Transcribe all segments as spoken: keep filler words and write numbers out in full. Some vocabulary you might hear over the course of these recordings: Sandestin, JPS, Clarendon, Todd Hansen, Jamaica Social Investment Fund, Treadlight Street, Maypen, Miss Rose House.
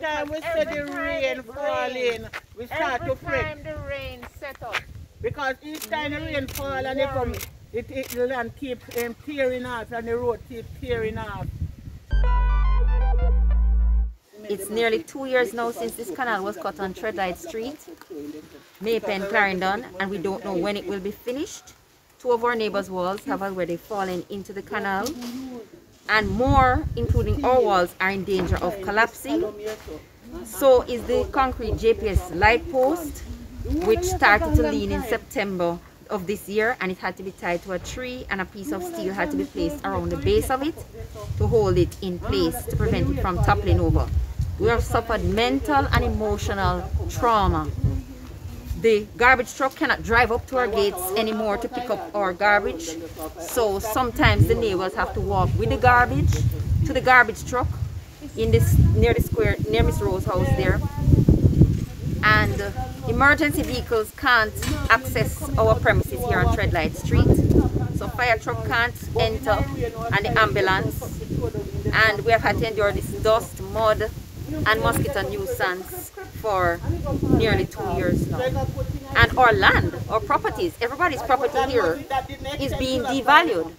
time we see the rain falling, we start to pray. Every time the rain set up. Because each time the rain falls and it come, it, it, the land keeps um, tearing off and the road keeps tearing off. It's nearly two years now since this canal was cut on Treadlight Street, Maypen, Clarendon, and we don't know when it will be finished. Two of our neighbors' walls have already fallen into the canal, and more, including our walls, are in danger of collapsing. So is the concrete J P S light post, which started to lean in September of this year, and it had to be tied to a tree, and a piece of steel had to be placed around the base of it to hold it in place to prevent it from toppling over. We have suffered mental and emotional trauma. The garbage truck cannot drive up to our gates anymore to pick up our garbage. So sometimes the neighbors have to walk with the garbage to the garbage truck in this near the square, near Miss Rose House there. And uh, emergency vehicles can't access our premises here on Treadlight Street. So fire truck can't enter, and the ambulance. And we have had to endure this dust, mud, and mosquito nuisance for nearly two years now. And our land, our properties, everybody's property here is being devalued,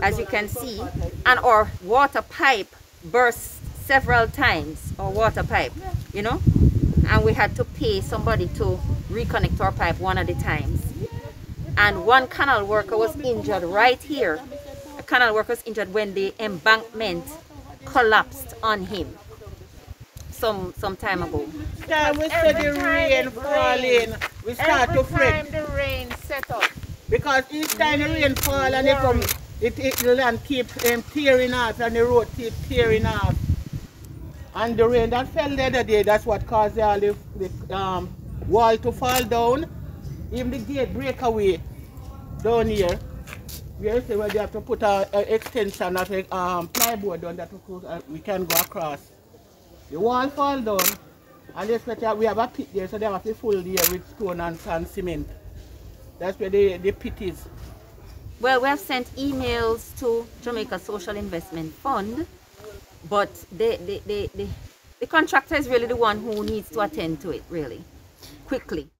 as you can see, and our water pipe burst several times, our water pipe, you know, and we had to pay somebody to reconnect our pipe one at a time. And one canal worker was injured right here. A canal worker was injured when the embankment collapsed on him. Some, some time ago. Time we see the rain falling, we start to pray. Every time the rain set up. Because each time the rain falls and it comes, it, it, the land keeps um, tearing off and the road keeps tearing off. And the rain that fell the other day, that's what caused all the, the um, wall to fall down. Even the gate break away down here. We are saying well, they have to put an extension of a um, plywood on that we can go across. The wall fall down, and especially we have a pit there, so they have to full there with stone and sand, cement. That's where the, the pit is. Well, we have sent emails to Jamaica Social Investment Fund, but the, the, the, the, the contractor is really the one who needs to attend to it, really, quickly.